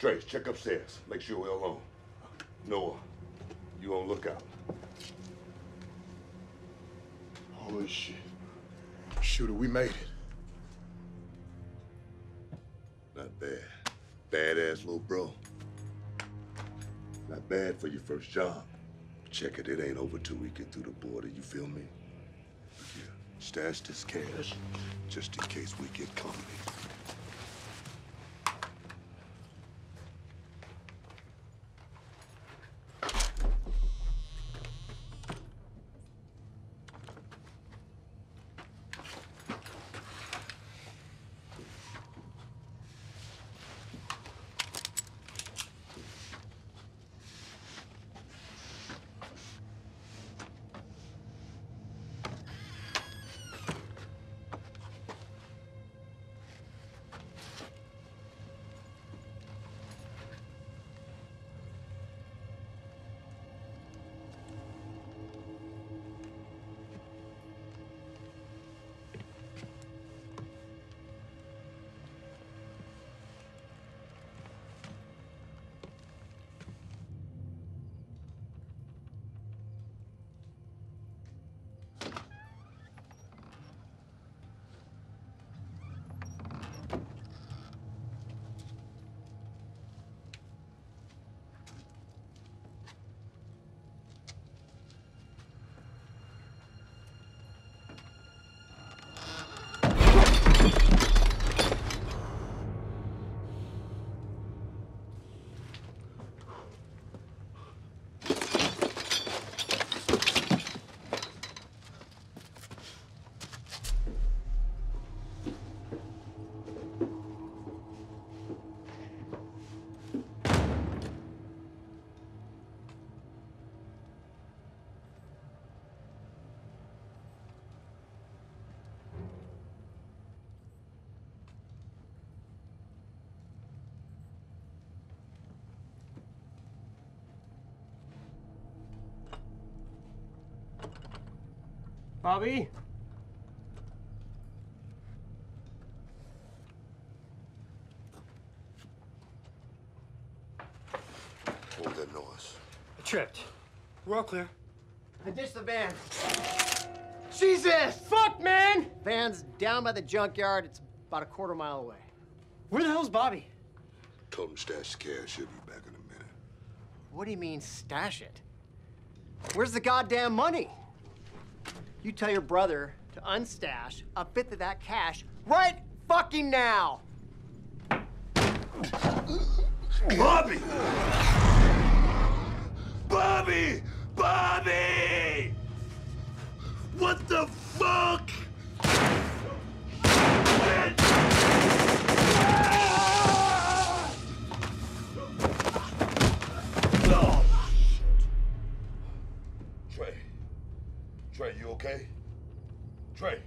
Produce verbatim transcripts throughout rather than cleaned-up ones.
Trace, check upstairs. Make sure we're alone. Noah, you on lookout. Holy shit. Shooter, we made it. Not bad. Badass little bro. Not bad for your first job. Check it, it ain't over till we get through the border, you feel me? Look here, stash this cash, just in case we get company. Bobby? Hold that noise. I tripped. We're all clear. I ditched the van. Jesus! Fuck, man! Van's down by the junkyard. It's about a quarter mile away. Where the hell's Bobby? Told him stash the cash. He'll be back in a minute. What do you mean, stash it? Where's the goddamn money? You tell your brother to unstash a fifth of that cash right fucking now. Bobby! Bobby! Bobby! What the fuck? Trey, you okay? Trey.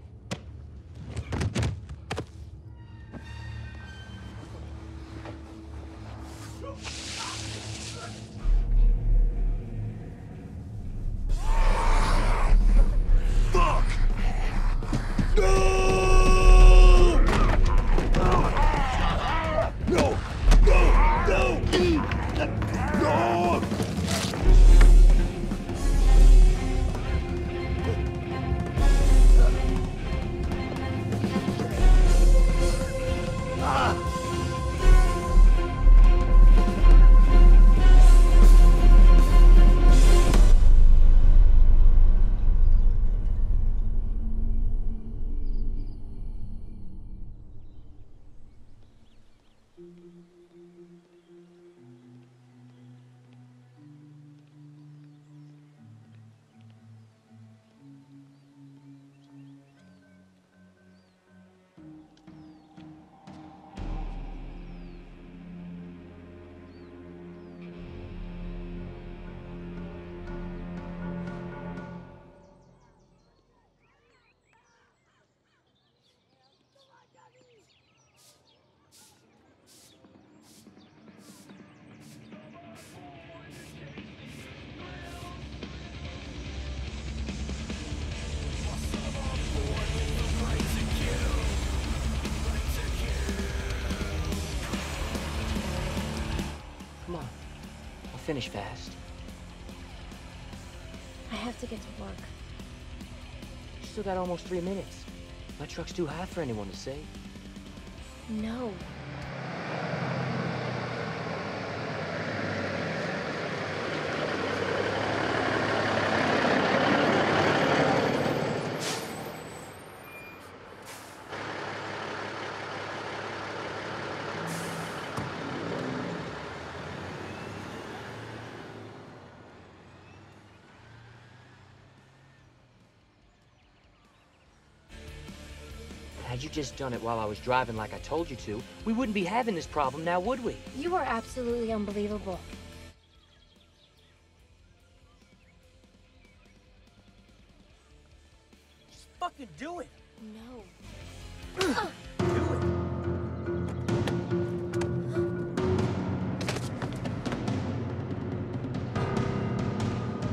finish fast. I have to get to work. Still got almost three minutes. My truck's too high for anyone to save. No. Had you just done it while I was driving like I told you to, we wouldn't be having this problem now, would we? You are absolutely unbelievable. Just fucking do it. No. uh. Do it.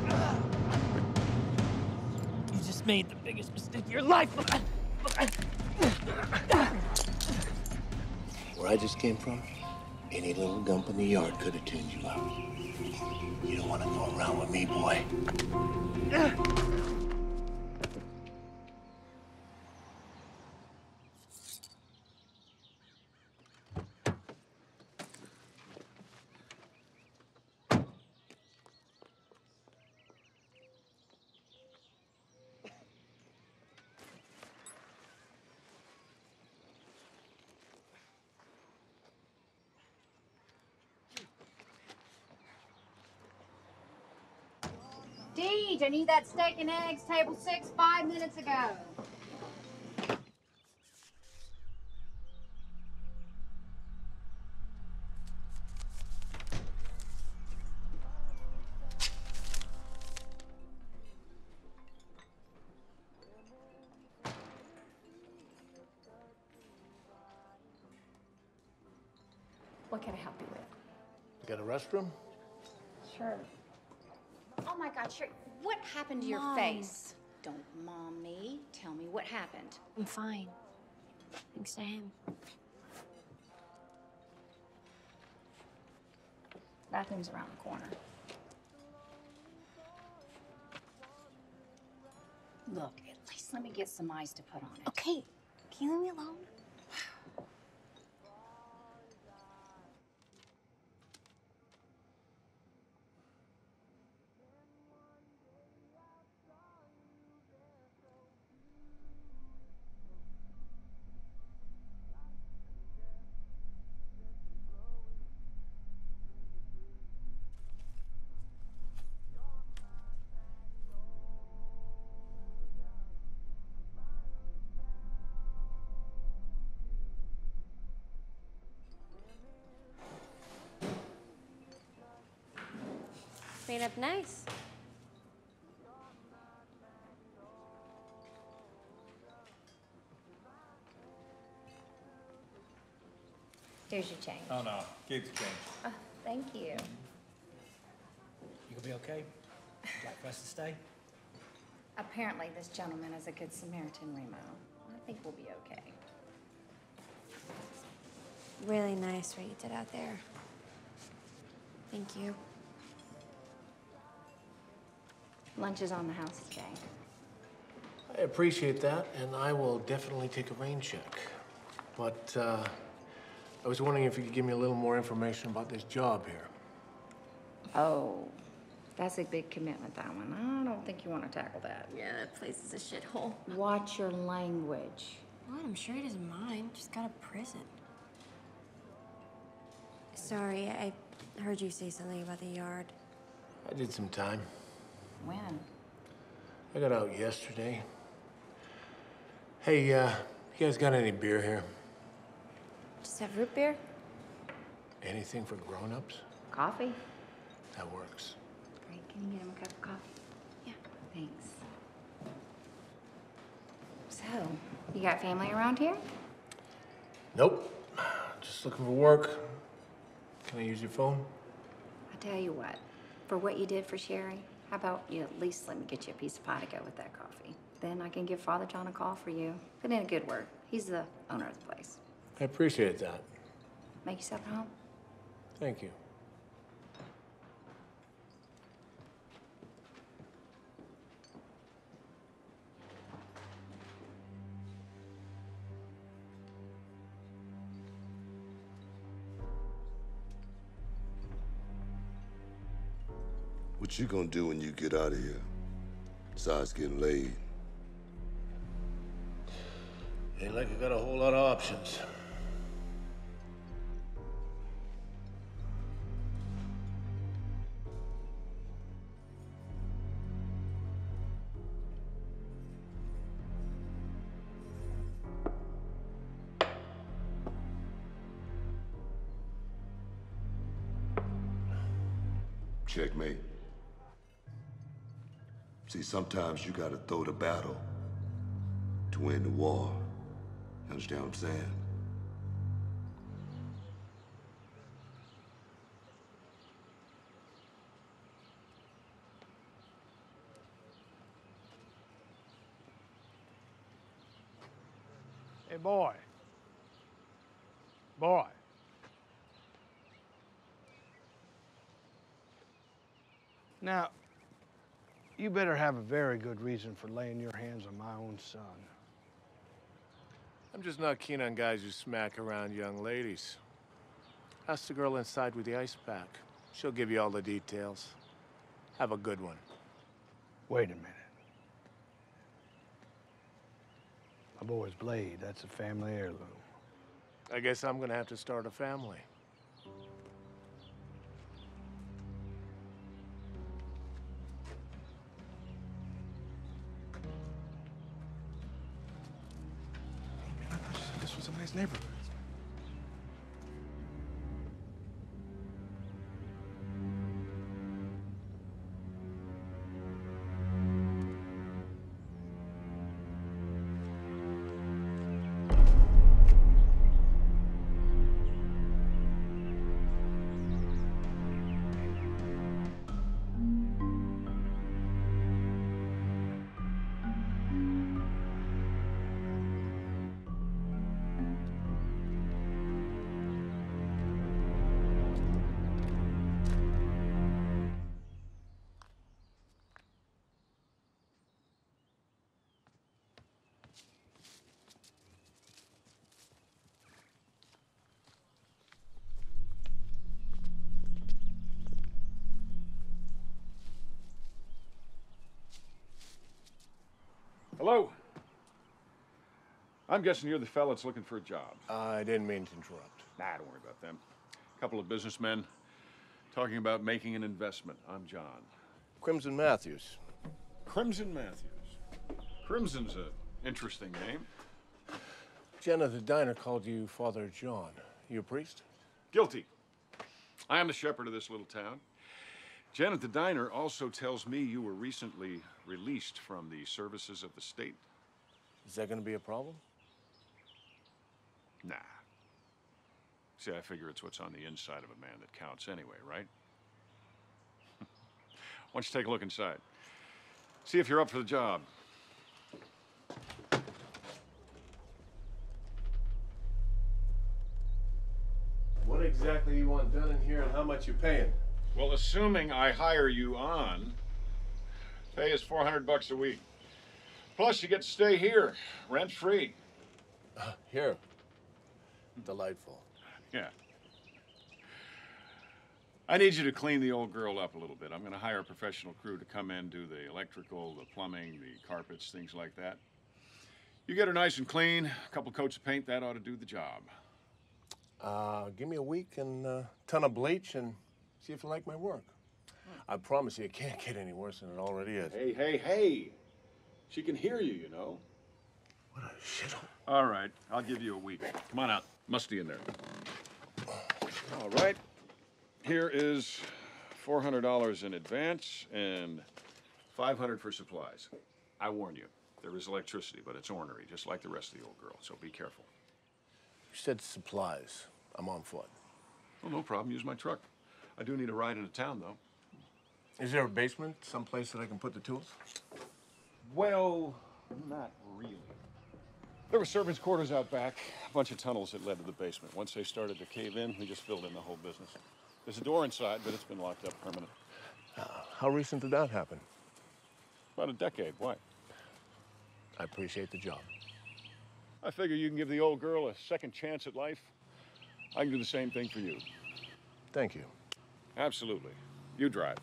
Uh. You just made the biggest mistake of your life. Where I just came from, any little gump in the yard could have tuned you up. You don't want to go around with me, boy. I need that steak and eggs, table six, five minutes ago. What can I help you with? You got a restroom? Sure. Oh my God, sure. What happened to your Mom. face? Don't mom me. Tell me what happened. I'm fine. Thanks to him. Bathroom's around the corner. Look, at least let me get some ice to put on it. Okay. Can you leave me alone? Made up nice. Here's your change. Oh no, keep the change. Oh, thank you. You gonna be okay? Would you like for us to stay? Apparently, this gentleman is a good Samaritan, Remo. I think we'll be okay. Really nice what you did out there. Thank you. Lunch is on the house today. I appreciate that, and I will definitely take a rain check. But uh, I was wondering if you could give me a little more information about this job here. Oh, that's a big commitment, that one. I don't think you want to tackle that. Yeah, that place is a shithole. Watch your language. What? I'm sure he doesn't mind. Just got a prison. Sorry, I heard you say something about the yard. I did some time. When? I got out yesterday. Hey, uh, you guys got any beer here? Just have root beer? Anything for grown-ups? Coffee? That works. Great, can you get him a cup of coffee? Yeah. Thanks. So, you got family around here? Nope. Just looking for work. Can I use your phone? I'll tell you what, for what you did for Sherry, how about you at least let me get you a piece of pie to go with that coffee? Then I can give Father John a call for you. Put in a good word. He's the owner of the place. I appreciate that. Make yourself at home. Thank you. What you gonna do when you get out of here? Besides getting laid? Ain't like you got a whole lot of options. Checkmate. See, sometimes you gotta throw the battle to win the war. You understand what I'm saying? Hey, boy. Boy. Now, you better have a very good reason for laying your hands on my own son. I'm just not keen on guys who smack around young ladies. Ask the girl inside with the ice pack. She'll give you all the details. Have a good one. Wait a minute. My boy's blade, that's a family heirloom. I guess I'm gonna have to start a family. Neighborhoods. Hello. I'm guessing you're the fella that's looking for a job. Uh, I didn't mean to interrupt. Nah, don't worry about them. A couple of businessmen talking about making an investment. I'm John. Crimson Matthews. Crimson Matthews. Crimson's an interesting name. Jenna, the diner, called you Father John. You a priest? Guilty. I am the shepherd of this little town. Jen at the diner also tells me you were recently released from the services of the state. Is that going to be a problem? Nah. See, I figure it's what's on the inside of a man that counts anyway, right? Why don't you take a look inside? See if you're up for the job. What exactly you want done in here and how much you paying? Well, assuming I hire you on, pay is four hundred bucks a week. Plus, you get to stay here, rent-free. Uh, here? Delightful. Yeah. I need you to clean the old girl up a little bit. I'm going to hire a professional crew to come in, do the electrical, the plumbing, the carpets, things like that. You get her nice and clean, a couple coats of paint, that ought to do the job. Uh, give me a week and a ton of bleach and... see if you like my work. I promise you, it can't get any worse than it already is. Hey, hey, hey! She can hear you, you know. What a shithole. All right, I'll give you a week. Come on out. Musty in there. All right. Here is four hundred dollars in advance and five hundred dollars for supplies. I warn you, there is electricity, but it's ornery, just like the rest of the old girl, so be careful. You said supplies. I'm on foot. Oh, no problem. Use my truck. I do need a ride into town, though. Is there a basement, someplace that I can put the tools? Well, not really. There were servants' quarters out back, a bunch of tunnels that led to the basement. Once they started to cave in, we just filled in the whole business. There's a door inside, but it's been locked up permanent. Uh, how recent did that happen? About a decade. Why? I appreciate the job. I figure you can give the old girl a second chance at life. I can do the same thing for you. Thank you. Absolutely. You drive.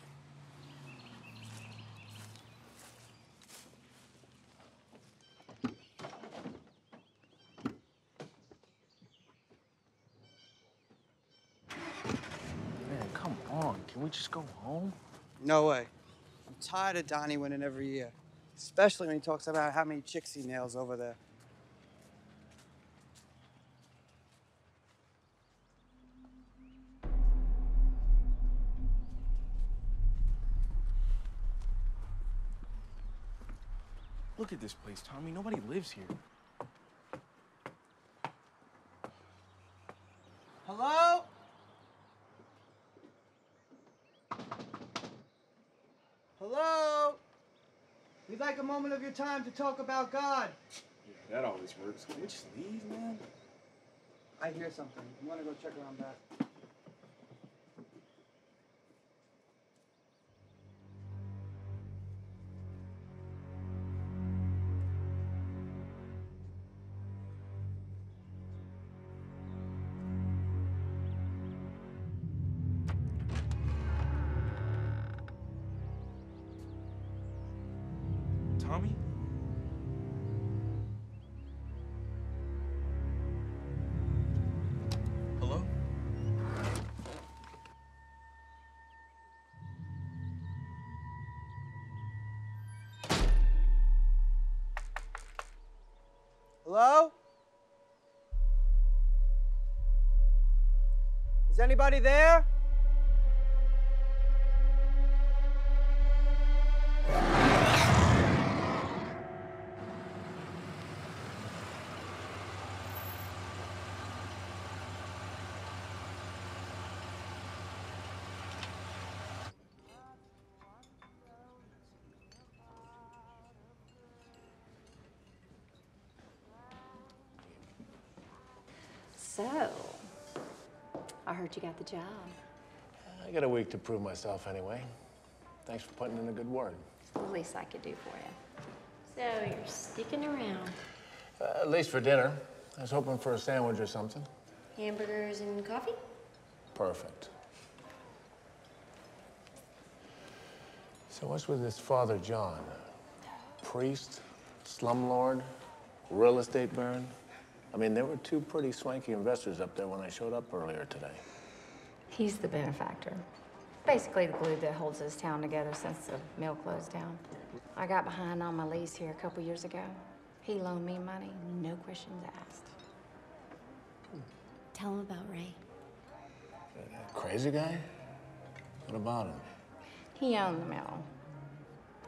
we just go home? No way. I'm tired of Donnie winning every year, especially when he talks about how many chicks he nails over there. Look at this place, Tommy. Nobody lives here. Hello? Hello? We'd like a moment of your time to talk about God. Yeah, that always works. Can we just leave, man? I hear something. You want to go check around back? Tommy? Hello? Hello? Is anybody there? So, I heard you got the job. I got a week to prove myself anyway. Thanks for putting in a good word. It's the least I could do for you. So, you're sticking around. Uh, at least for dinner. I was hoping for a sandwich or something. Hamburgers and coffee? Perfect. So, what's with this Father John? Priest, slumlord, real estate baron? I mean, there were two pretty swanky investors up there when I showed up earlier today. He's the benefactor. Basically the glue that holds this town together since the mill closed down. I got behind on my lease here a couple years ago. He loaned me money, no questions asked. Hmm. Tell him about Ray. That, that crazy guy? What about him? He owned the mill.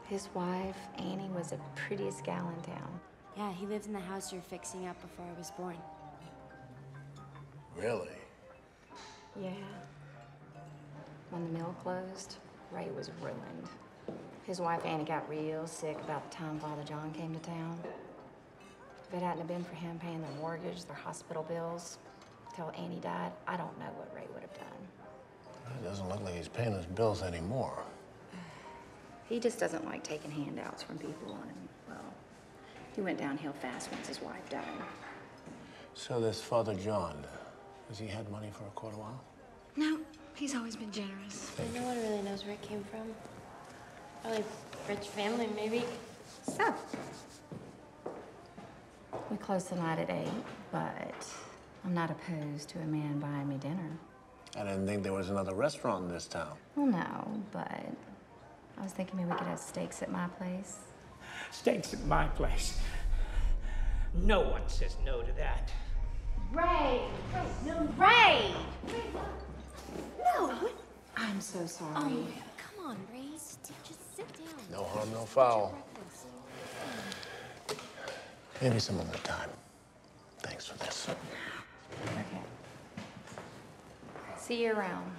His wife, Annie, was the prettiest gal in town. Yeah, he lives in the house you're fixing up before I was born. Really? Yeah. When the mill closed, Ray was ruined. His wife Annie got real sick about the time Father John came to town. If it hadn't have been for him paying their mortgage, their hospital bills, till Annie died, I don't know what Ray would have done. It doesn't look like he's paying his bills anymore. He just doesn't like taking handouts from people, and well, he went downhill fast once his wife died. So this Father John, has he had money for quite a while? No, he's always been generous. Thank no you. One really knows where it came from. Probably rich family, maybe. So, we close tonight at eight, but I'm not opposed to a man buying me dinner. I didn't think there was another restaurant in this town. Well, no, but I was thinking maybe we could have steaks at my place. Steaks at my place. No one says no to that. Ray! Ray! No, Ray! Ray! No! I'm so sorry. Oh, come on, Ray. Just sit down. No harm, no foul. Maybe some other time. Thanks for this. Okay. See you around.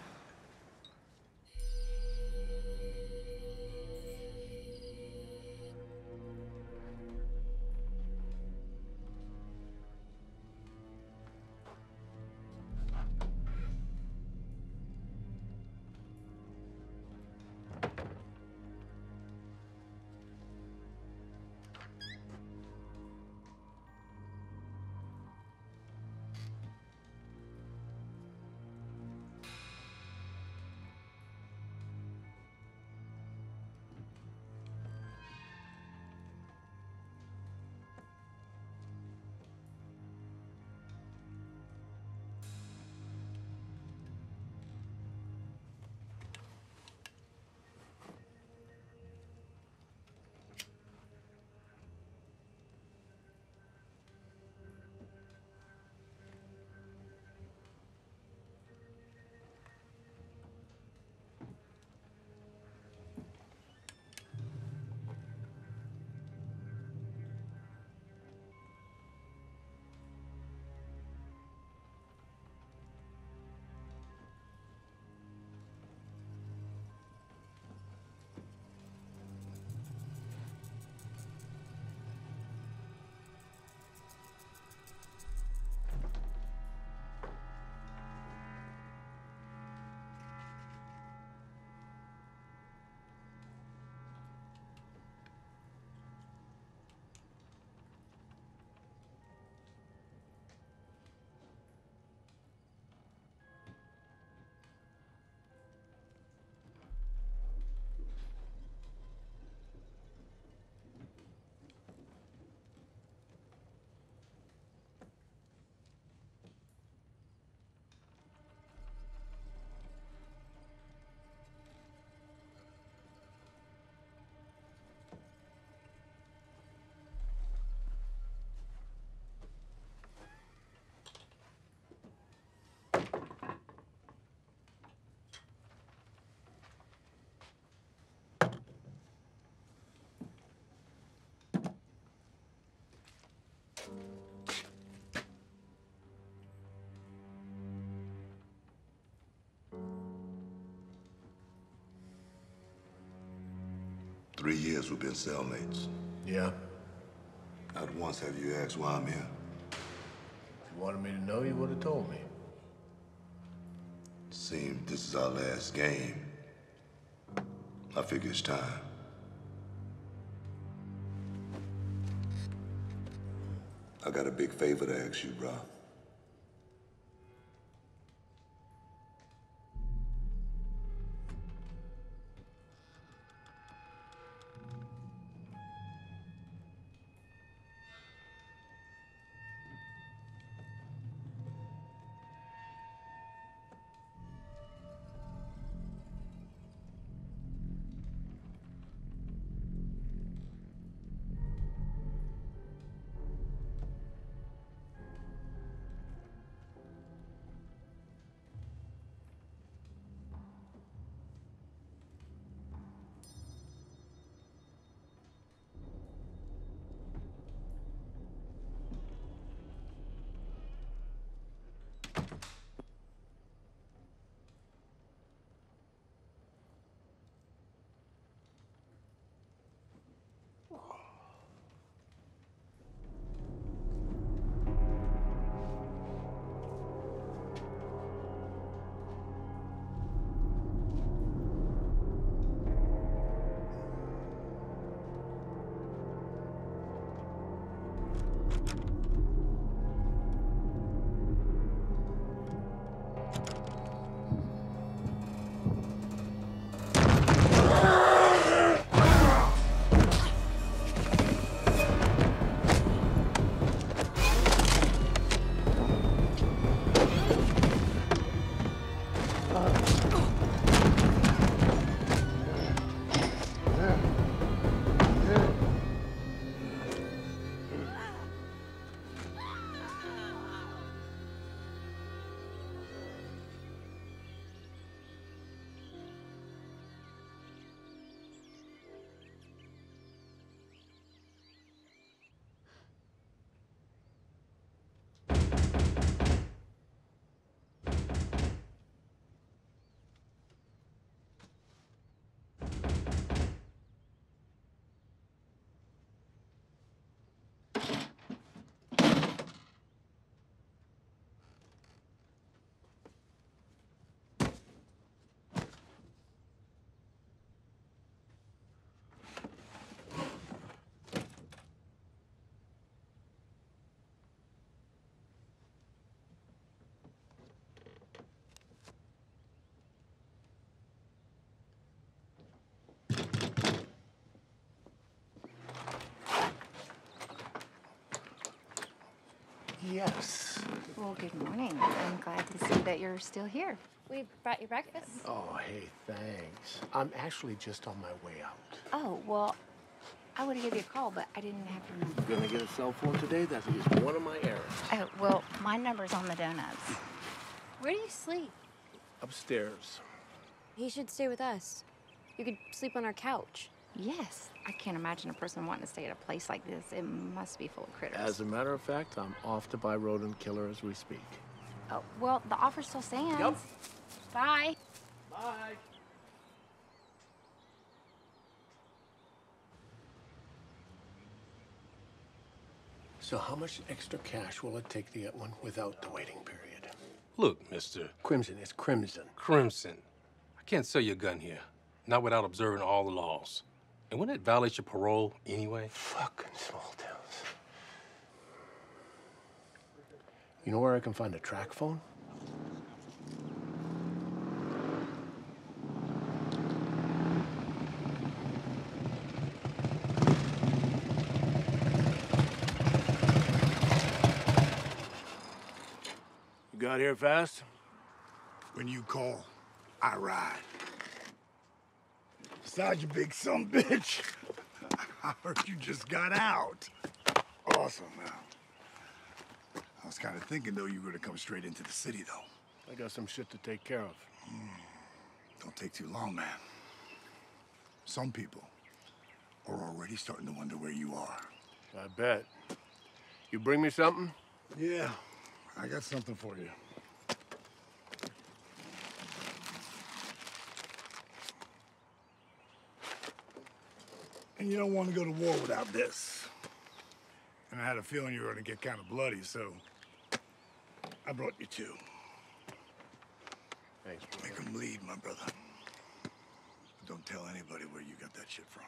Three years we've been cellmates. Yeah. Not once have you asked why I'm here. If you wanted me to know, you would have told me. Seems this is our last game. I figure it's time. I got a big favor to ask you, bro. Yes. Well, good morning. I'm glad to see that you're still here. We brought you breakfast. Oh, hey, thanks. I'm actually just on my way out. Oh, well, I would have given you a call, but I didn't have your number. You're going to get a cell phone today? That's just one of my errands. Oh, well, my number's on the donuts. Where do you sleep? Upstairs. He should stay with us. You could sleep on our couch. Yes. I can't imagine a person wanting to stay at a place like this. It must be full of critters. As a matter of fact, I'm off to buy rodent killer as we speak. Oh, well, the offer still stands. Yep. Bye. Bye. So how much extra cash will it take to get one without the waiting period? Look, Mister Crimson, it's Crimson. Crimson. I can't sell you a gun here. Not without observing all the laws. And wouldn't it violate your parole anyway? Fucking small towns. You know where I can find a track phone? You got here fast? When you call, I ride. Besides, you big son of a bitch. I heard you just got out. Awesome, man. I was kind of thinking, though, you were going to come straight into the city, though. I got some shit to take care of. Mm. Don't take too long, man. Some people are already starting to wonder where you are. I bet. You bring me something? Yeah, I got something for you. And you don't want to go to war without this. And I had a feeling you were going to get kind of bloody, so I brought you two. Thanks, brother. Make them bleed, my brother. But don't tell anybody where you got that shit from.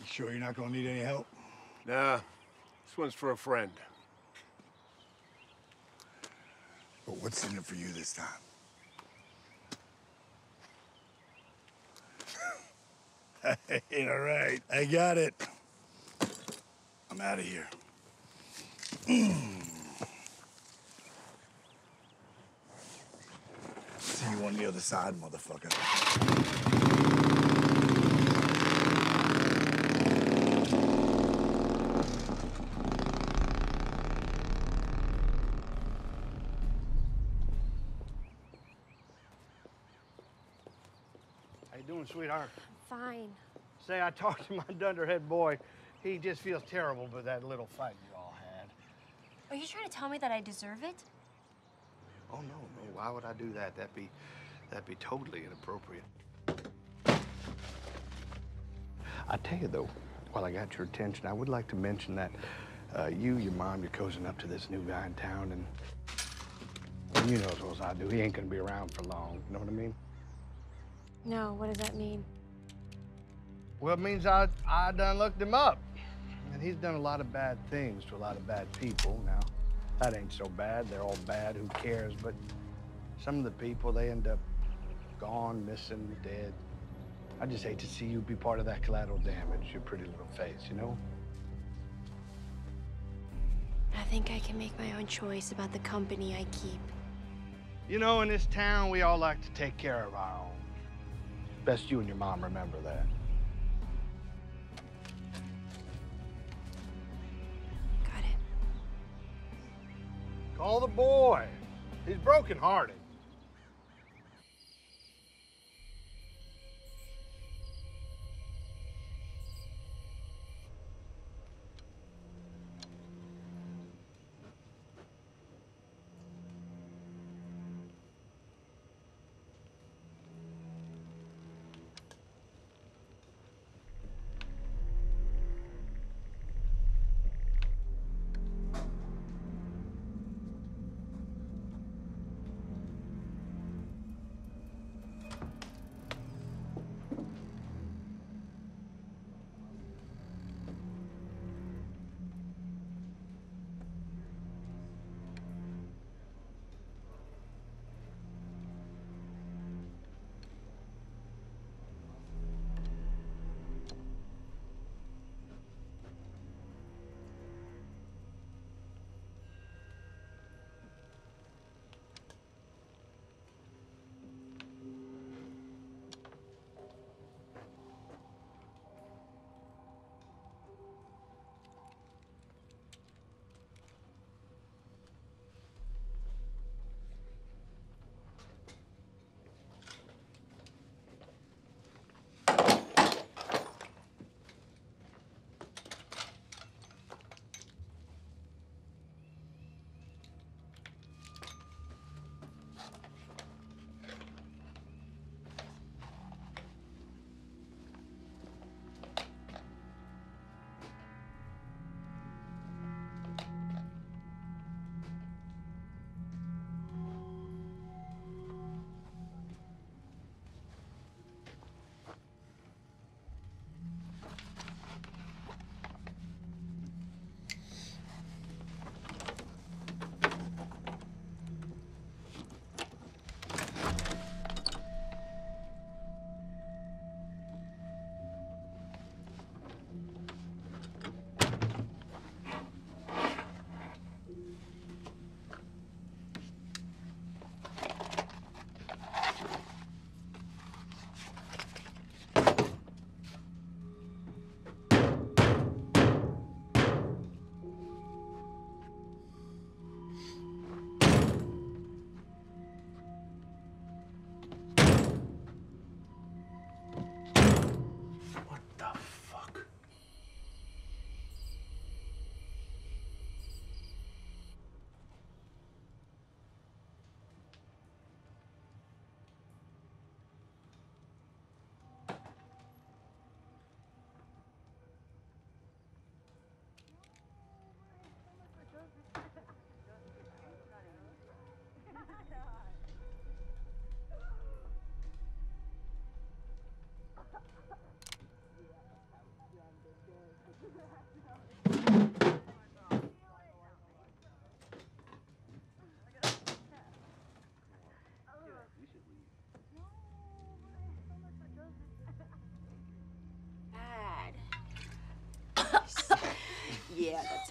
You sure you're not going to need any help? Nah, this one's for a friend. But what's in it for you this time? Hey, all right, I got it. I'm out of here. See you on the other side, motherfucker. Sweetheart. I'm fine. Say, I talked to my dunderhead boy. He just feels terrible for that little fight you all had. Are you trying to tell me that I deserve it? Oh, no, no. Why would I do that? That'd be, that'd be totally inappropriate. I tell you, though, while I got your attention, I would like to mention that uh, you, your mom, you're cozying up to this new guy in town, and, and you know as well as I do, he ain't gonna be around for long. You know what I mean? No, what does that mean? Well, it means I, I done looked him up. And he's done a lot of bad things to a lot of bad people. Now, that ain't so bad. They're all bad, who cares? But some of the people, they end up gone, missing, dead. I just hate to see you be part of that collateral damage, your pretty little face, you know? I think I can make my own choice about the company I keep. You know, in this town, we all like to take care of our own. Best you and your mom remember that. Got it. Call the boy. He's brokenhearted.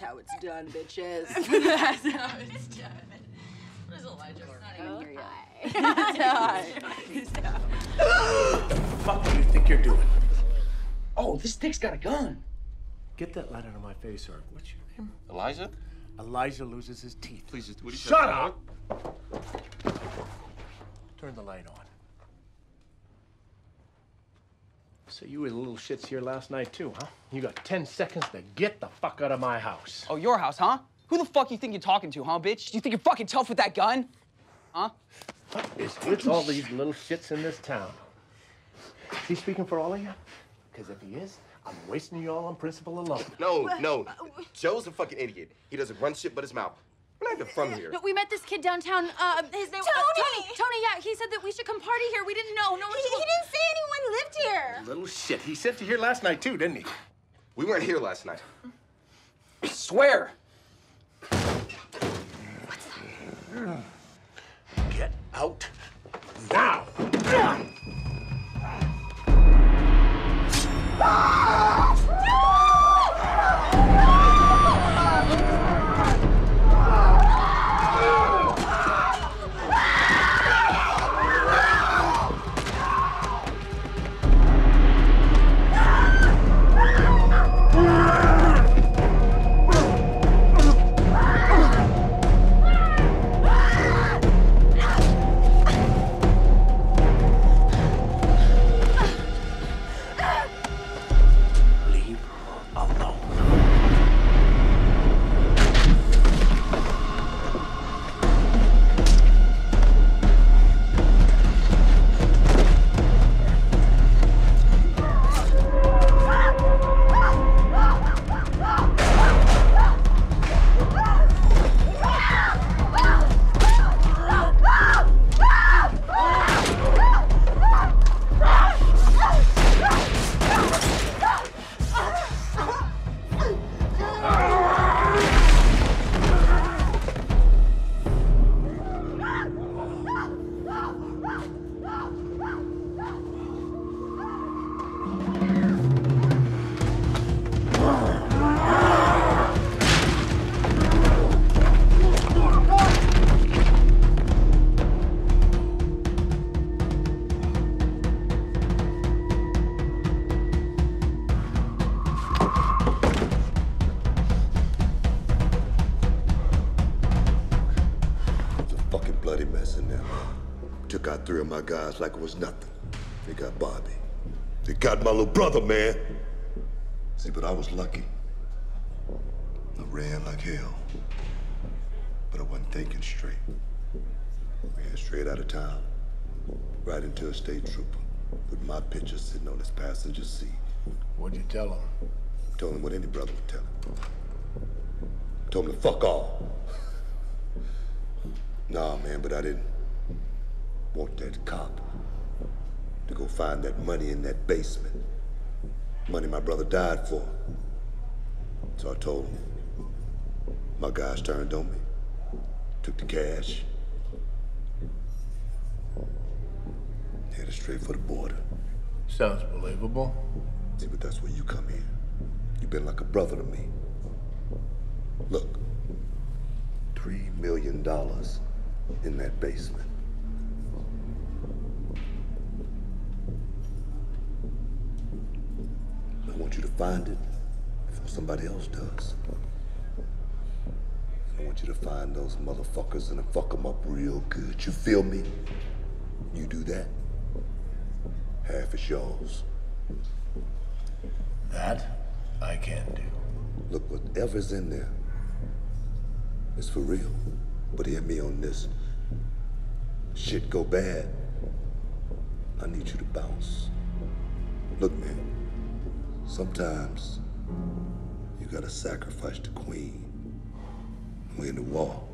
That's how it's done, bitches. That's how it's done. What is Elijah? It's not even here yet. Hi. What the fuck do you think you're doing? Oh, this dick's got a gun. Get that light out of my face, or what's your name? Elijah? Elijah loses his teeth. Please just do what he says. Shut up! Turn the light on. So you were the little shits here last night, too, huh? You got ten seconds to get the fuck out of my house. Oh, your house, huh? Who the fuck you think you're talking to, huh, bitch? You think you're fucking tough with that gun? Huh? What is with all these little shits in this town? Is he speaking for all of you? Because if he is, I'm wasting you all on principle alone. No, no. Joe's a fucking idiot. He doesn't run shit but his mouth. We're not even from here. No, we met this kid downtown. Uh, his name was Tony. Uh, Tony. Tony, yeah, he said that we should come party here. We didn't know. No one. He, he didn't say anyone lived here. Little shit. He sent you here last night too, didn't he? We weren't here last night. I swear. What's that? Get out now. Three of my guys like it was nothing. They got Bobby. They got my little brother, man. See, but I was lucky. I ran like hell. But I wasn't thinking straight. Ran straight out of town. Right into a state trooper. With my picture sitting on his passenger seat. What'd you tell him? Told him what any brother would tell him. Told him to fuck off. Nah, man, but I didn't. Want that cop to go find that money in that basement. Money my brother died for. So I told him. My guys turned on me. Took the cash. Headed straight for the border. Sounds believable. See, but that's where you come in. You've been like a brother to me. Look. Three million dollars in that basement. I want you to find it before somebody else does. I want you to find those motherfuckers and to fuck them up real good. You feel me? You do that. Half is yours. That I can do. Look, whatever's in there, it's for real. But hear me on this. Shit go bad. I need you to bounce. Look, man. Sometimes, you gotta sacrifice the queen. We're in the war.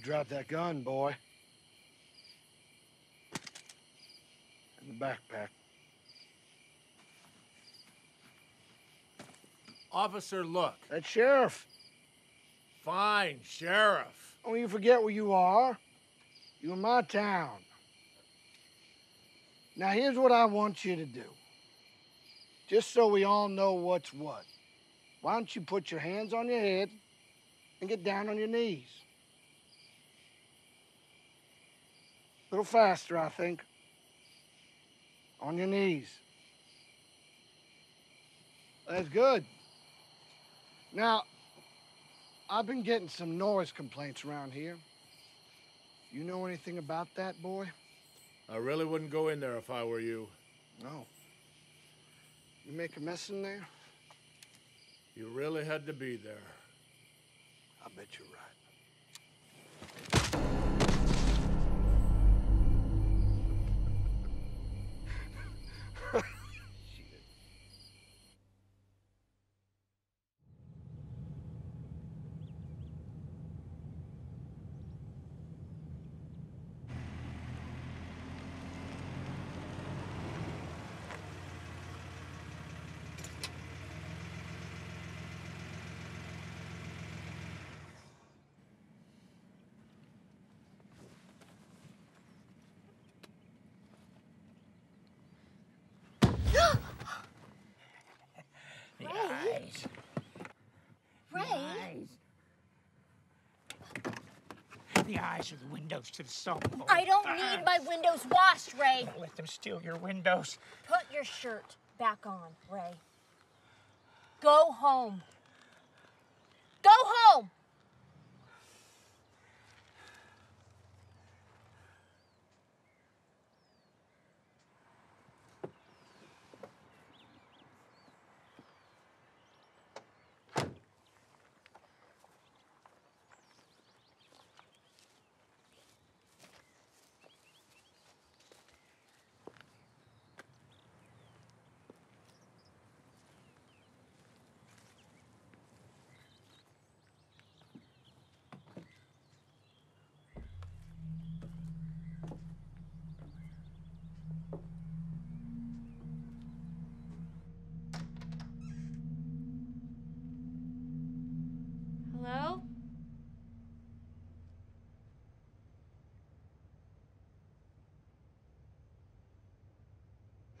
Drop that gun, boy. backpack. Officer, look. That's Sheriff. Fine, Sheriff. Oh, you forget where you are. You're in my town. Now, here's what I want you to do. Just so we all know what's what. Why don't you put your hands on your head and get down on your knees? A little faster, I think. On your knees. That's good. Now, I've been getting some noise complaints around here. You know anything about that, boy? I really wouldn't go in there if I were you. No. You make a mess in there? You really had to be there. I bet you're right. The eyes are the windows to the soul. I don't ah. need my windows washed, Ray. Don't let them steal your windows. Put your shirt back on, Ray. Go home. Go home!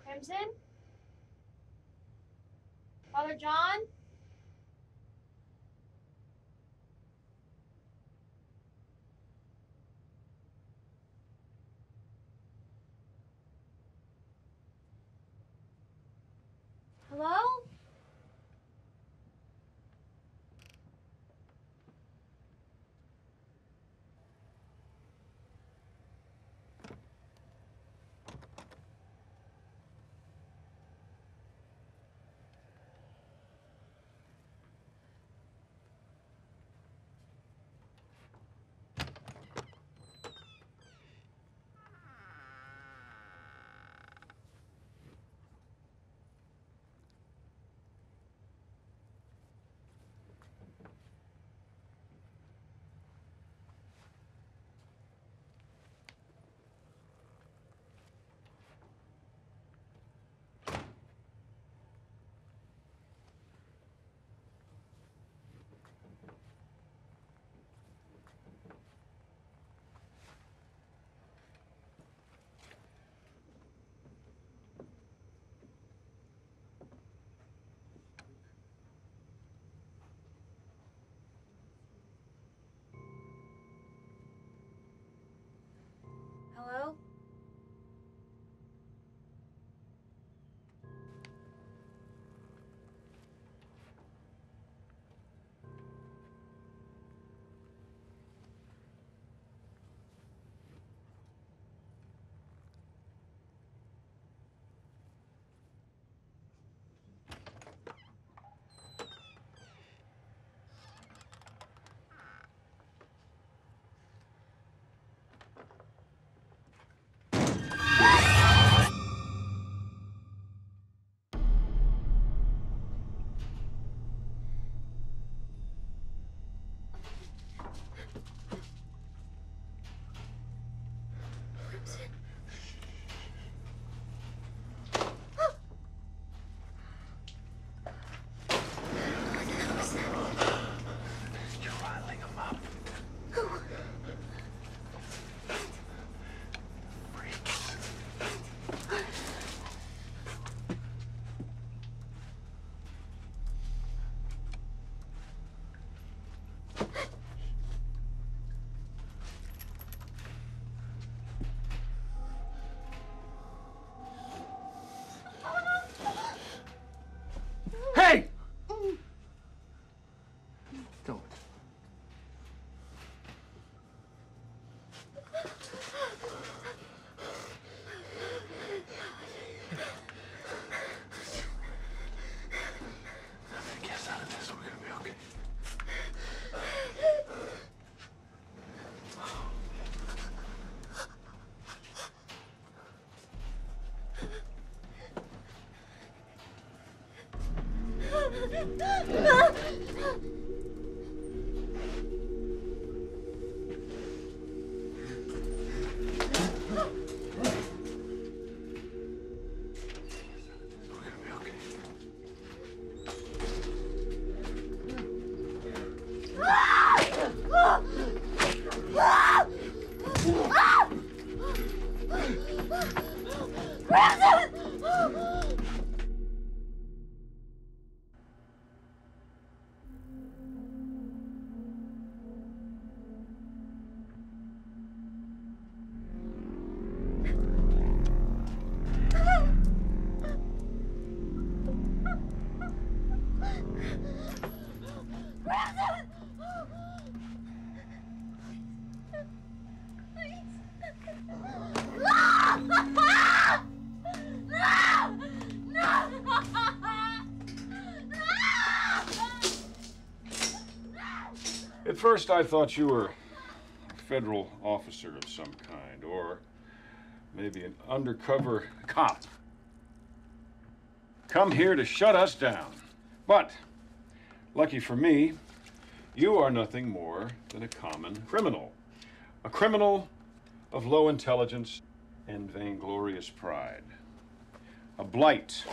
Crimson? Father John? Hello? At first, I thought you were a federal officer of some kind, or maybe an undercover cop. Come here to shut us down. But, lucky for me, you are nothing more than a common criminal. A criminal of low intelligence and vainglorious pride. A blight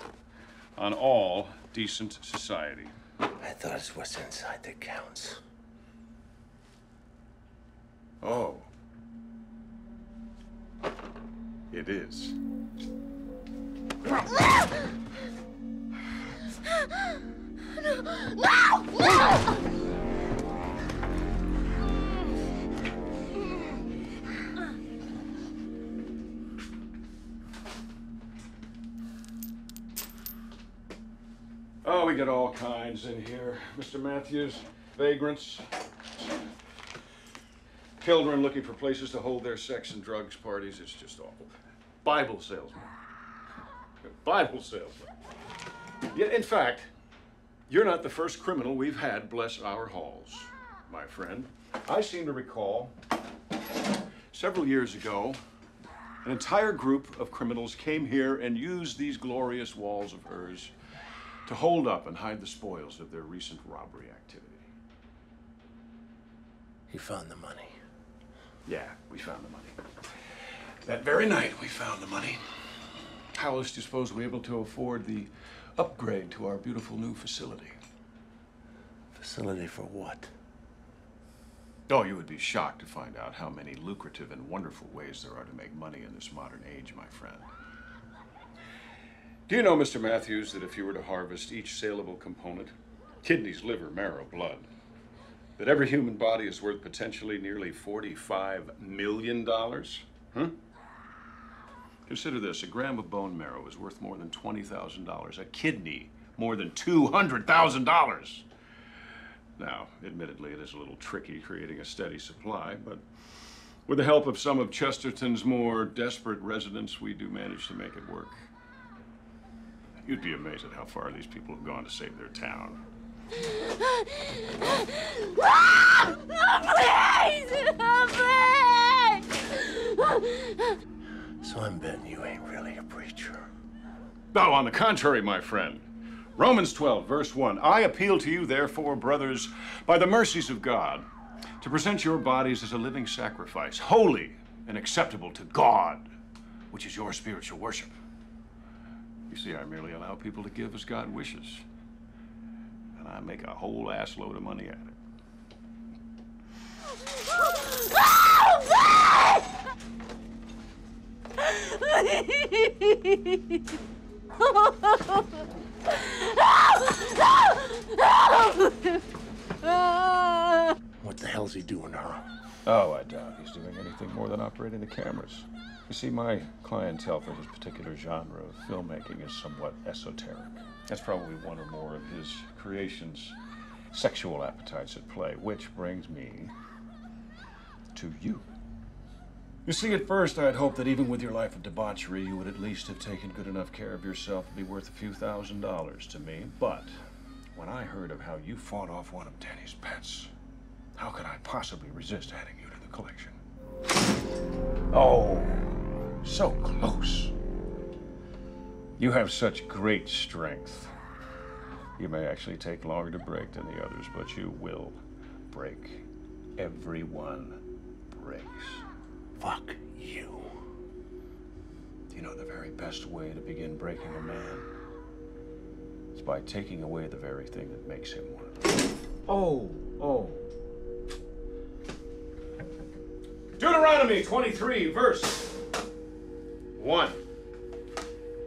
on all decent society. I thought it was inside that counts. Oh, it is. No, no, no! Oh, we got all kinds in here, Mister Matthews. Vagrants. Children looking for places to hold their sex and drugs parties. It's just awful. Bible salesmen. Bible salesmen. Yeah, in fact, you're not the first criminal we've had bless our halls, my friend. I seem to recall several years ago, an entire group of criminals came here and used these glorious walls of hers to hold up and hide the spoils of their recent robbery activity. He found the money. Yeah, we found the money. That very night, we found the money. How else do you suppose we were able to afford the upgrade to our beautiful new facility? Facility for what? Oh, you would be shocked to find out how many lucrative and wonderful ways there are to make money in this modern age, my friend. Do you know, Mister Matthews, that if you were to harvest each saleable component, kidneys, liver, marrow, blood, that every human body is worth potentially nearly forty-five million dollars? Huh? Consider this, a gram of bone marrow is worth more than twenty thousand dollars. A kidney, more than two hundred thousand dollars. Now, admittedly, it is a little tricky creating a steady supply, but with the help of some of Chesterton's more desperate residents, we do manage to make it work. You'd be amazed at how far these people have gone to save their town. Ah! Oh, please! Oh, please! So I'm betting you ain't really a preacher. No, on the contrary, my friend. Romans twelve, verse one. I appeal to you, therefore, brothers, by the mercies of God, to present your bodies as a living sacrifice, holy and acceptable to God, which is your spiritual worship. You see, I merely allow people to give as God wishes. I make a whole ass load of money at it. What the hell's he doing to her? Oh, I doubt he's doing anything more than operating the cameras. You see, my clientele for this particular genre of filmmaking is somewhat esoteric. That's probably one or more of his creations' sexual appetites at play, which brings me to you. You see, at first I'd hoped that even with your life of debauchery, you would at least have taken good enough care of yourself to be worth a few thousand dollars to me. But when I heard of how you fought off one of Danny's pets, how could I possibly resist adding you to the collection? Oh, so close. You have such great strength. You may actually take longer to break than the others, but you will break. Everyone breaks. Fuck you. You know, the very best way to begin breaking a man is by taking away the very thing that makes him one. Oh, oh. Deuteronomy twenty-three, verse one.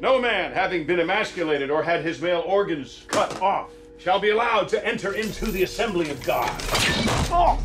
No man, having been emasculated or had his male organs cut off, shall be allowed to enter into the assembly of God. Oh!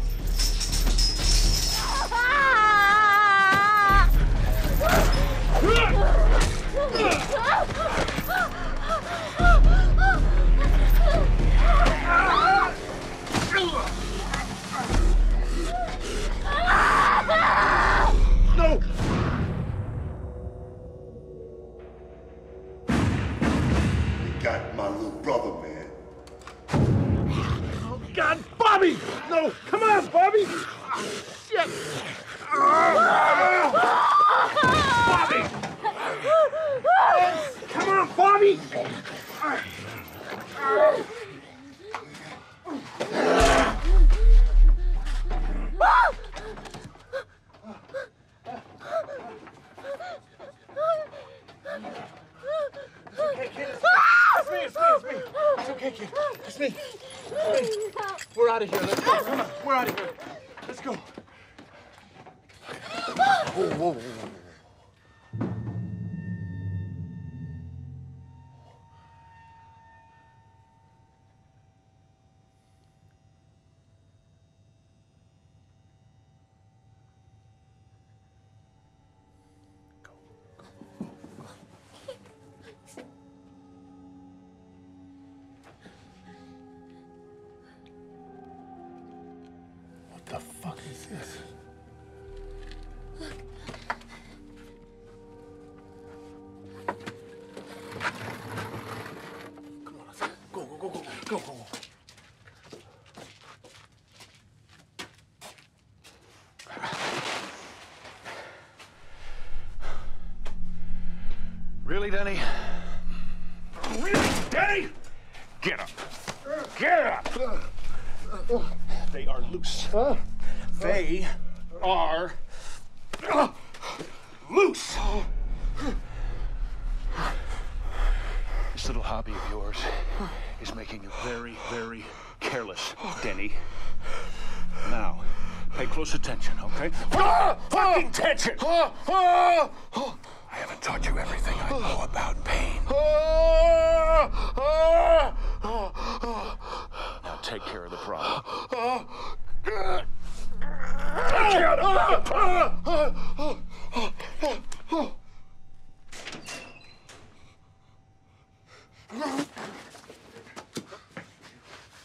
Really, Denny? Really, Denny? Get up. Get up! They are loose. They are loose! This little hobby of yours is making you very, very careless, Denny. Now, pay close attention, okay? Fucking attention! I haven't taught you everything I know about pain. Now take care of the problem. Take care of the problem!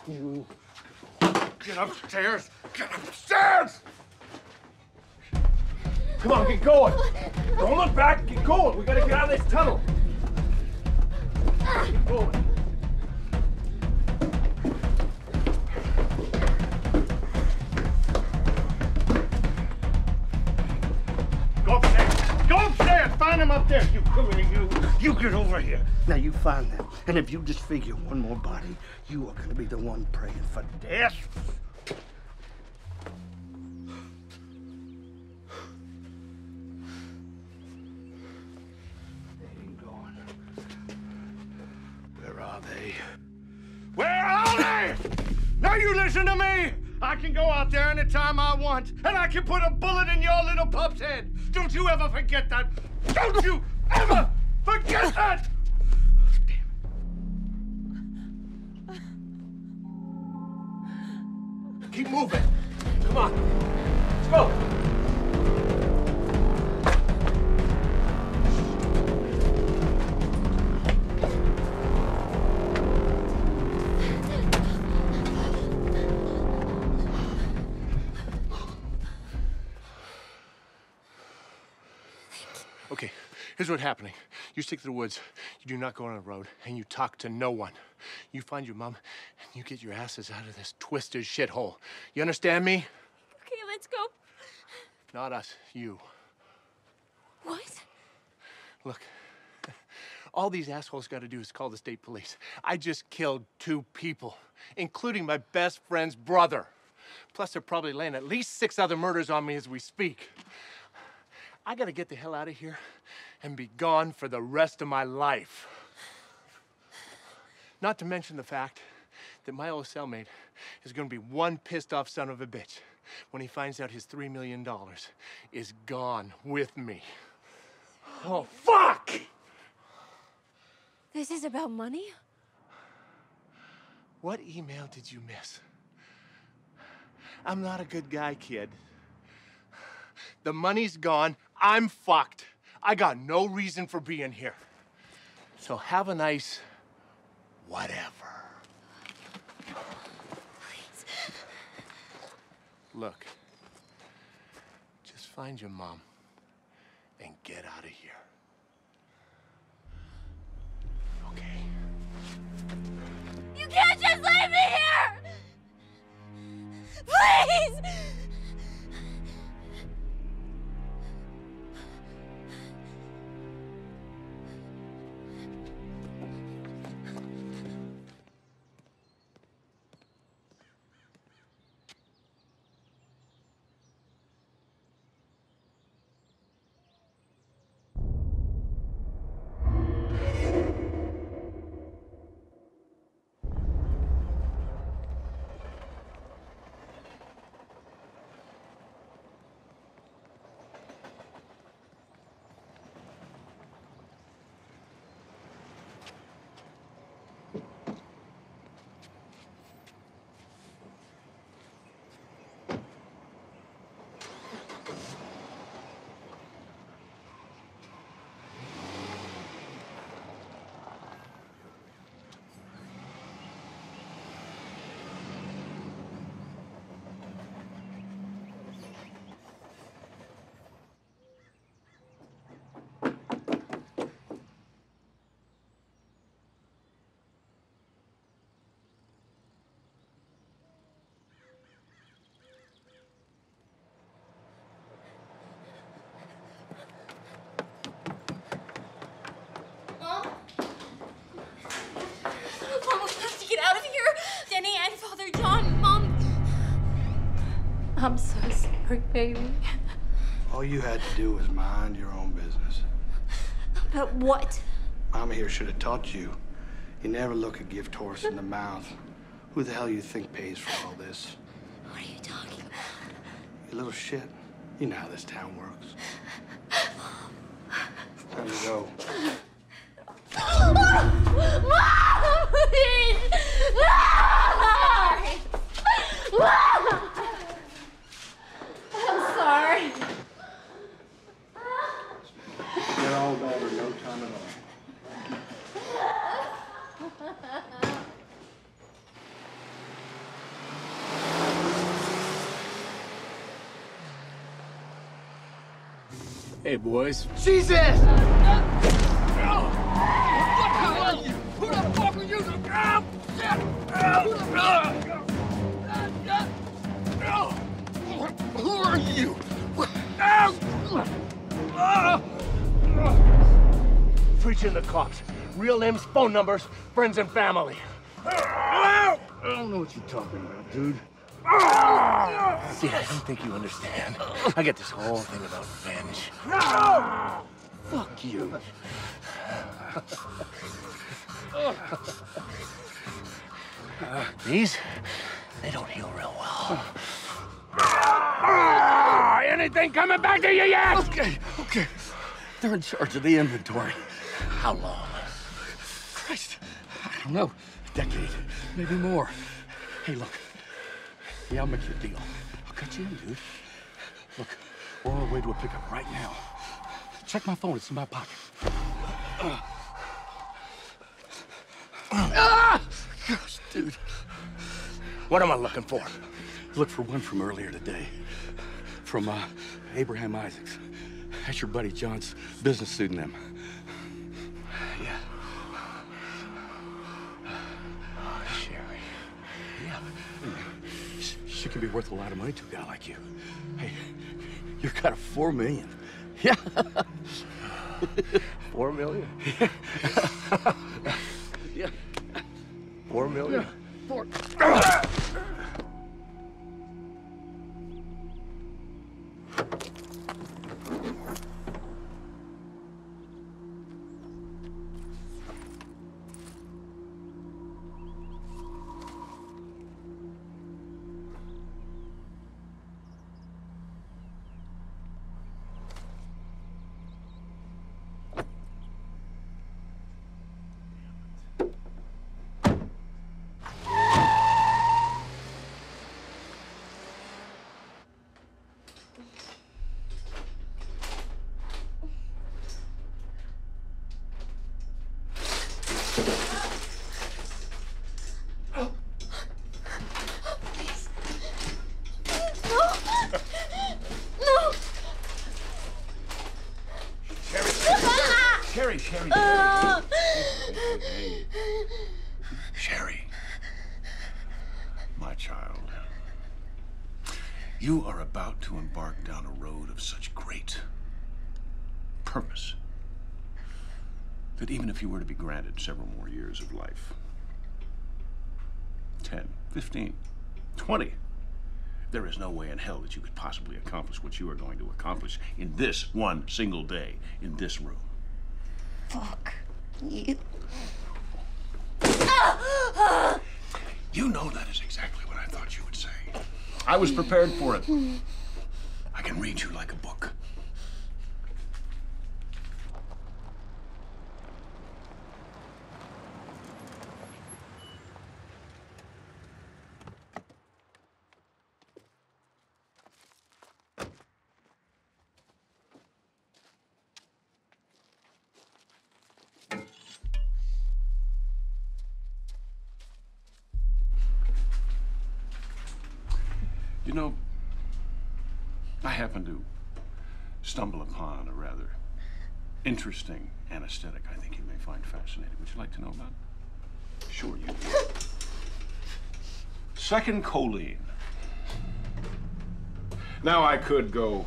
You. Get upstairs! Get upstairs! Come on, get going! Don't look back, get going! We gotta get out of this tunnel! Get going. Go upstairs! Go upstairs! Find him up there! You criminal, you! You get over here! Now you find them, and if you disfigure one more body, you are gonna be the one praying for death! Time I want, and I can put a bullet in your little pup's head. Don't you ever forget that. Don't you ever forget that. Damn it. Keep moving. Come on. Let's go. Here's what's happening. You stick to the woods, you do not go on the road, and you talk to no one. You find your mom, and you get your asses out of this twisted shithole. You understand me? Okay, let's go. Not us, you. What? Look, All these assholes got to do is call the state police. I just killed two people, including my best friend's brother. Plus, they're probably laying at least six other murders on me as we speak. I got to get the hell out of here and be gone for the rest of my life. Not to mention the fact that my old cellmate is going to be one pissed off son of a bitch when he finds out his three million dollars is gone with me. Oh, fuck! This is about money? What email did you miss? I'm not a good guy, kid. The money's gone. I'm fucked. I got no reason for being here. So have a nice whatever. Please. Look, just find your mom and get out of here. Okay? You can't just leave me here! Please! I'm so sorry, baby. All you had to do was mind your own business. But what? Mama here should have taught you. You never look a gift horse in the mouth. Who the hell you think pays for all this? What are you talking about? You little shit. You know how this town works. Mom. It's time to go. Mom! Please! No! Mom! Sorry. They're all over, no time at all. Hey, boys. Jesus! Oh, who the fuck are you? Who the fuck are you? Oh, shit! Who the fuck? Who are you? Preaching the cops. Real names, phone numbers, friends and family. I don't know what you're talking about, dude. See, I don't think you understand. I get this whole thing about revenge. No! Fuck you. uh, these, they don't heal real well. Oh, anything coming back to you yet? Okay, okay. They're in charge of the inventory. How long? Christ, I don't know. A decade, maybe more. Hey, look. Yeah, I'll make you a deal. I'll cut you in, dude. Look, we're on our way to a pickup right now. Check my phone. It's in my pocket. Uh. Ah! Gosh, dude. What am I looking for? Look for one from earlier today, from uh, Abraham Isaacs. That's your buddy John's business pseudonym. Yeah. Oh, Sherry. Yeah. She, she could be worth a lot of money to a guy like you. Hey, you're got a four million. Yeah. Four million. Yeah. Four million. Yeah. Four. Sherry, uh, hey, hey, hey. Sherry, my child, you are about to embark down a road of such great purpose that even if you were to be granted several more years of life, ten, fifteen, twenty, there is no way in hell that you could possibly accomplish what you are going to accomplish in this one single day in this room. Fuck you. You know that is exactly what I thought you would say. I was prepared for it. I can read you like a book. You know, I happened to stumble upon a rather interesting anesthetic I think you may find fascinating. Would you like to know about it? Sure you do. Seconal choline. Now I could go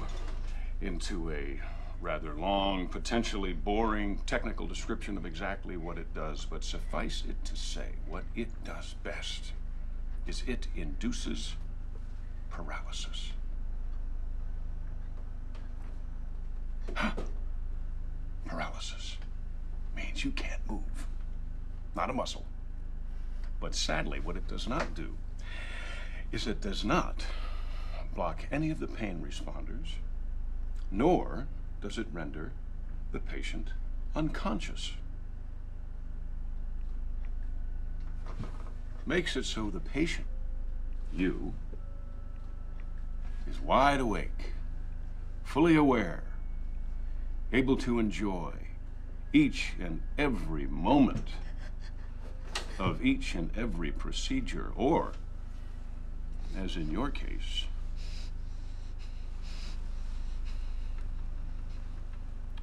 into a rather long, potentially boring technical description of exactly what it does, but suffice it to say, what it does best is it induces paralysis. Huh. Paralysis means you can't move, not a muscle. But sadly, what it does not do is it does not block any of the pain responders, nor does it render the patient unconscious. Makes it so the patient, you, is wide awake, fully aware, able to enjoy each and every moment of each and every procedure, or, as in your case,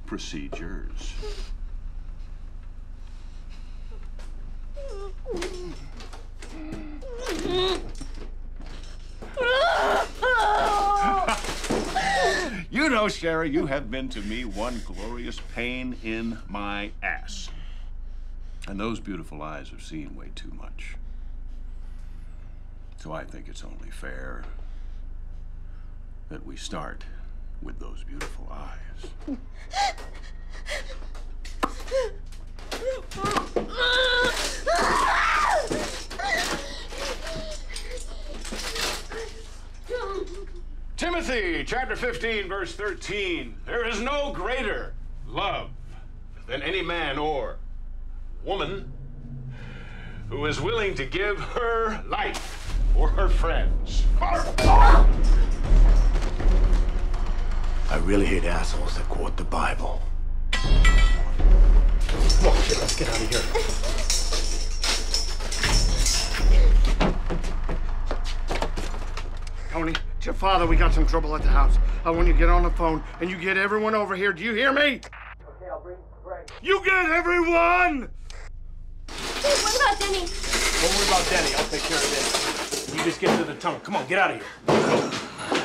procedures. You know, Sherry, you have been to me one glorious pain in my ass. And those beautiful eyes have seen way too much. So I think it's only fair that we start with those beautiful eyes. Timothy, chapter fifteen, verse thirteen. There is no greater love than any man or woman who is willing to give her life for her friends. I really hate assholes that quote the Bible. Come on, kid, let's get out of here. Tony, it's your father. We got some trouble at the house. I want you to get on the phone and you get everyone over here. Do you hear me? Okay, I'll bring Greg. You get everyone! Hey, what about Denny? Don't worry about Denny. I'll take care of Denny. You just get to the tunnel. Come on, get out of here.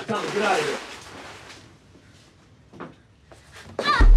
Come on, get out of here. Ah!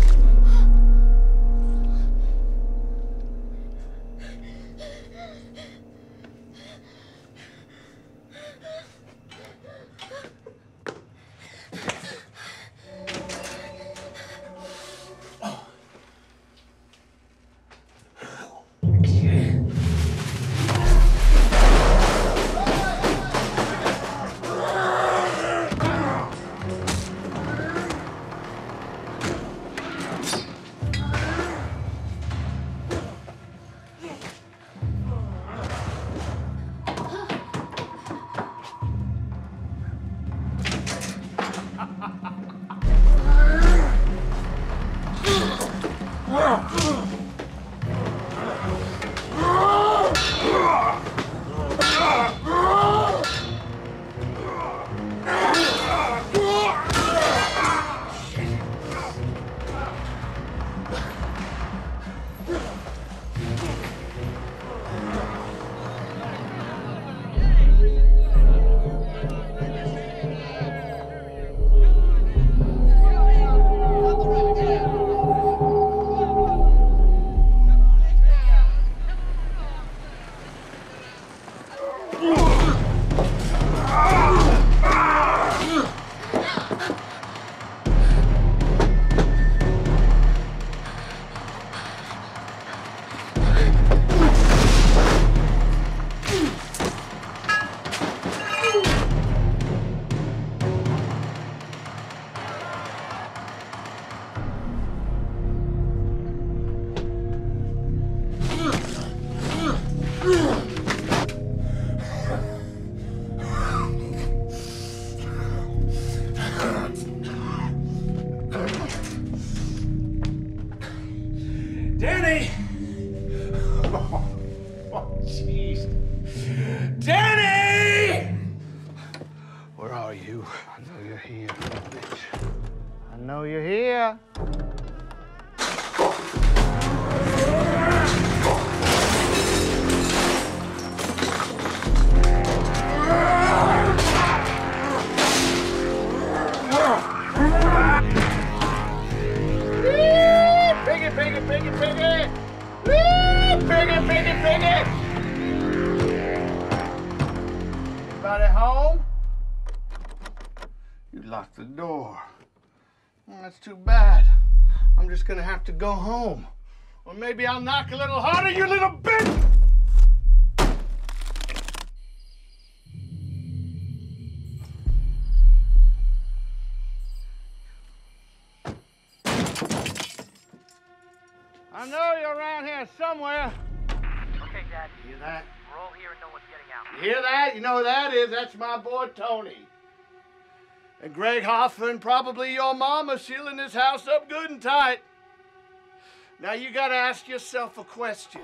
That's too bad. I'm just gonna have to go home. Or maybe I'll knock a little harder, you little bitch! I know you're around here somewhere. Okay, Dad. You hear that? We're all here and no one's getting out. You hear that? You know who that is? That's my boy, Tony. And Greg Hoffa and probably your mama sealing this house up good and tight. Now you gotta ask yourself a question.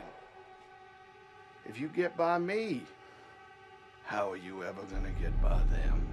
If you get by me, how are you ever gonna get by them?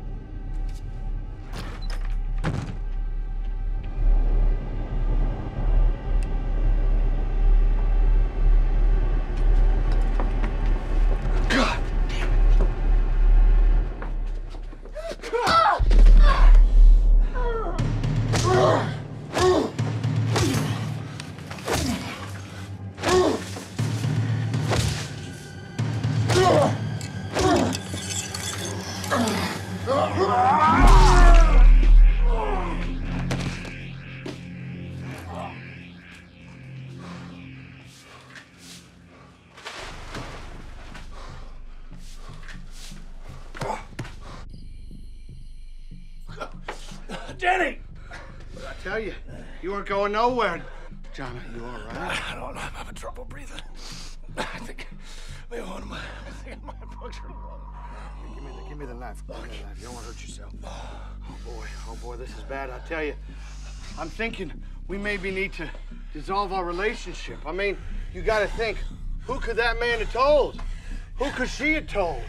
You weren't going nowhere. John, are you all right? I don't know. I'm having trouble breathing. I think maybe one of my, I think my bugs are wrong. Here, give me the, give me the knife. Give me the knife. You don't want to hurt yourself. Oh boy, oh boy, this is bad. I tell you, I'm thinking we maybe need to dissolve our relationship. I mean, you got to think, who could that man have told? Who could she have told?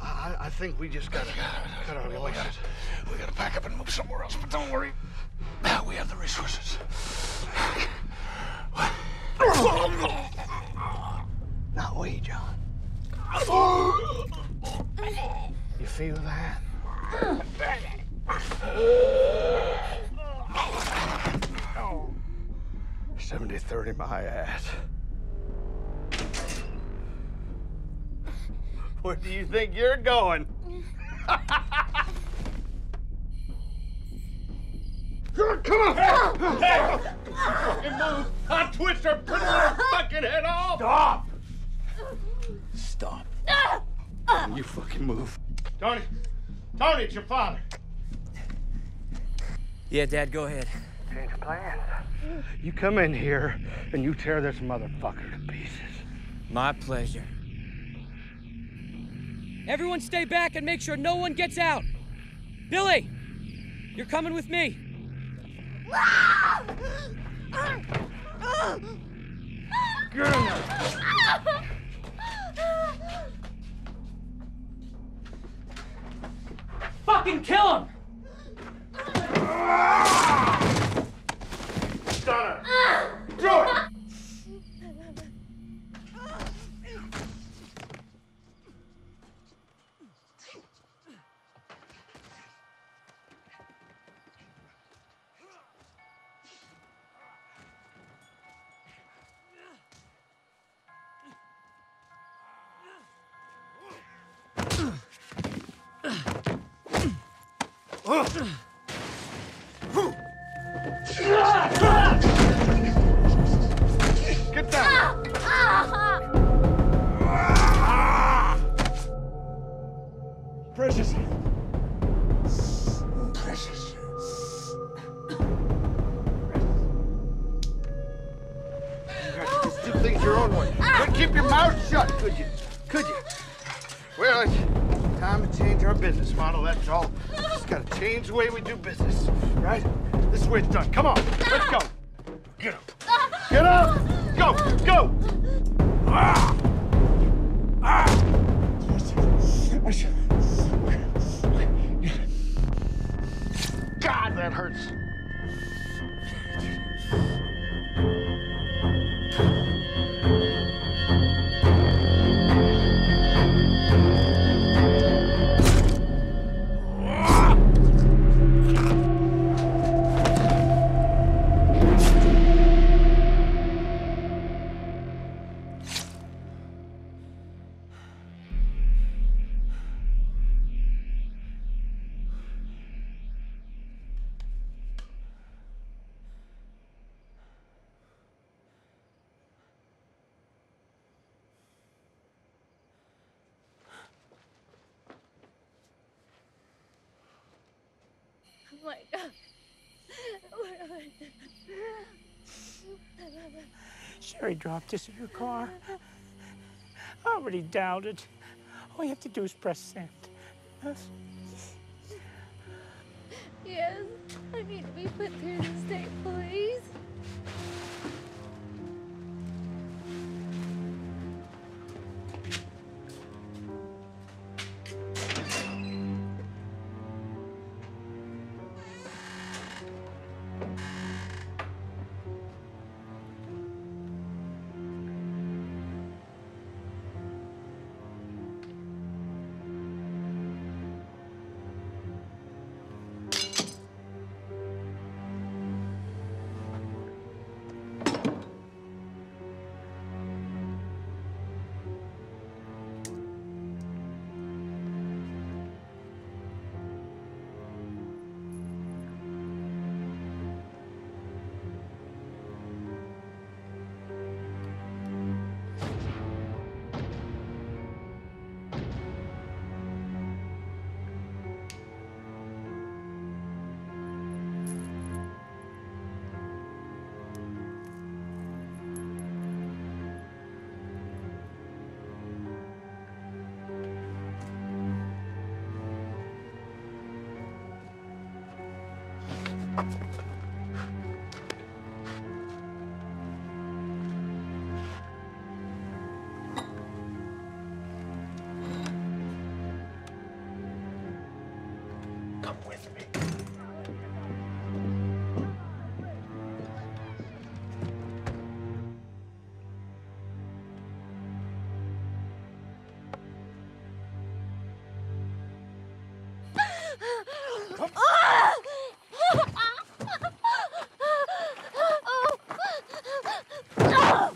I, I, I think we just got to cut our losses. We got to pack up and move somewhere else. But don't worry. Now we have the resources. Not we, John. You feel that? seventy thirty my ass. Where do you think you're going? Come on! Hey! Fucking move! I twist her, put her fucking head off! Stop! Stop. Don't you fucking move. Tony! Tony, it's your father! Yeah, Dad, go ahead. Change plans. You come in here and you tear this motherfucker to pieces. My pleasure. Everyone stay back and make sure no one gets out. Billy! You're coming with me. Ah! Ah! Ah! Girl! Fucking kill him! Donna! Do it! The way we do business, right? This is the way it's done. Come on, let's go. Get up. Get up. Go, go. Ah. Ah. God, that hurts. Sherry dropped this in her car. I already dialed it. All you have to do is press send. Yes? Yes, I need to be put through the state police.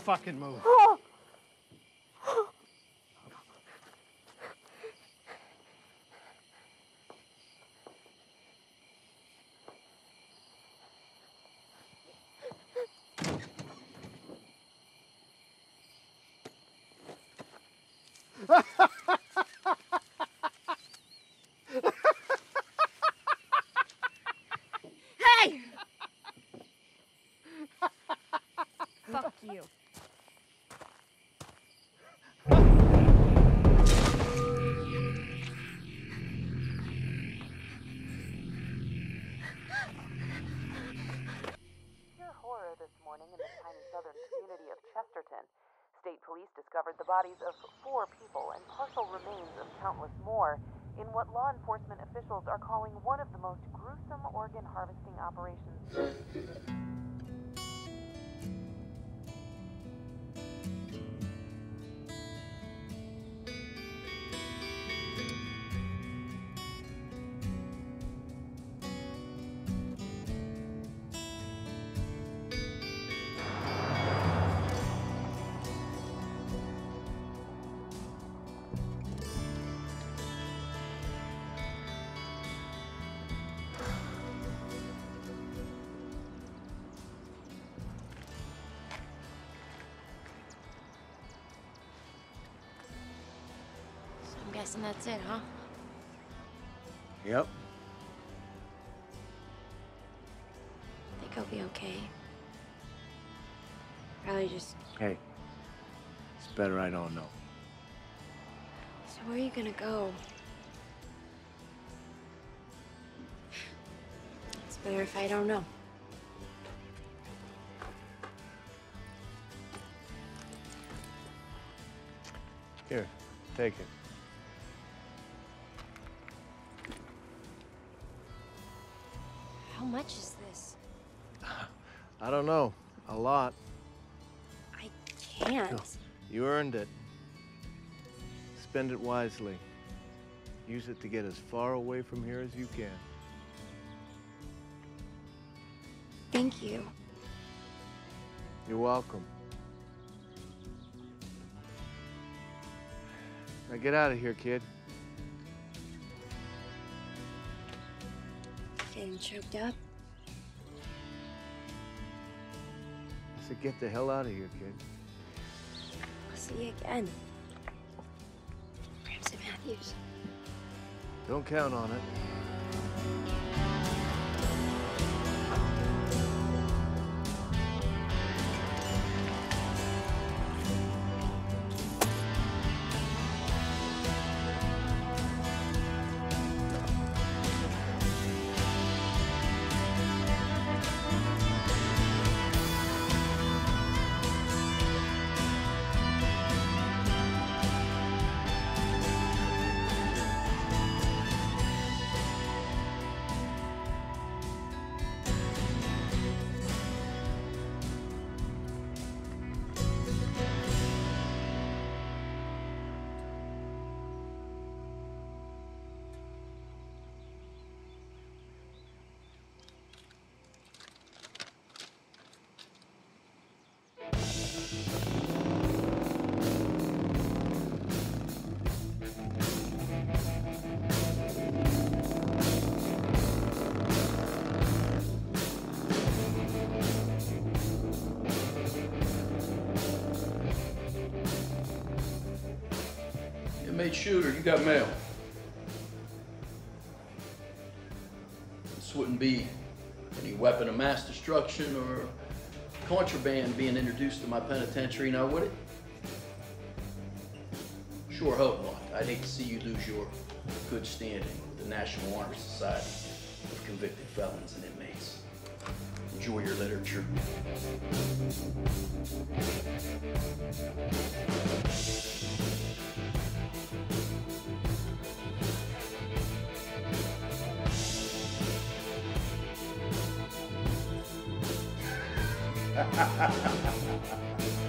Fucking move. Hey! Fuck you. This morning in the tiny southern Chesterton. State police discovered the bodies of four people and partial remains of countless more in what law enforcement officials are calling one of the most gruesome organ harvesting operations. I'm guessing that's it, huh? Yep. I think I'll be okay. Probably just... Hey, it's better I don't know. So where are you gonna go? It's better if I don't know. Here, take it. How much is this? I don't know. A lot. I can't. You earned it. Spend it wisely. Use it to get as far away from here as you can. Thank you. You're welcome. Now get out of here, kid. Getting choked up. I said, get the hell out of here, kid. I'll see you again. Crimson Matthews. Don't count on it. Shooter, you got mail. This wouldn't be any weapon of mass destruction or contraband being introduced to my penitentiary now, would it? Sure hope not. I'd hate to see you lose your good standing with the National Honor Society of convicted felons and inmates. Enjoy your literature. Ha, ha, ha, ha, ha.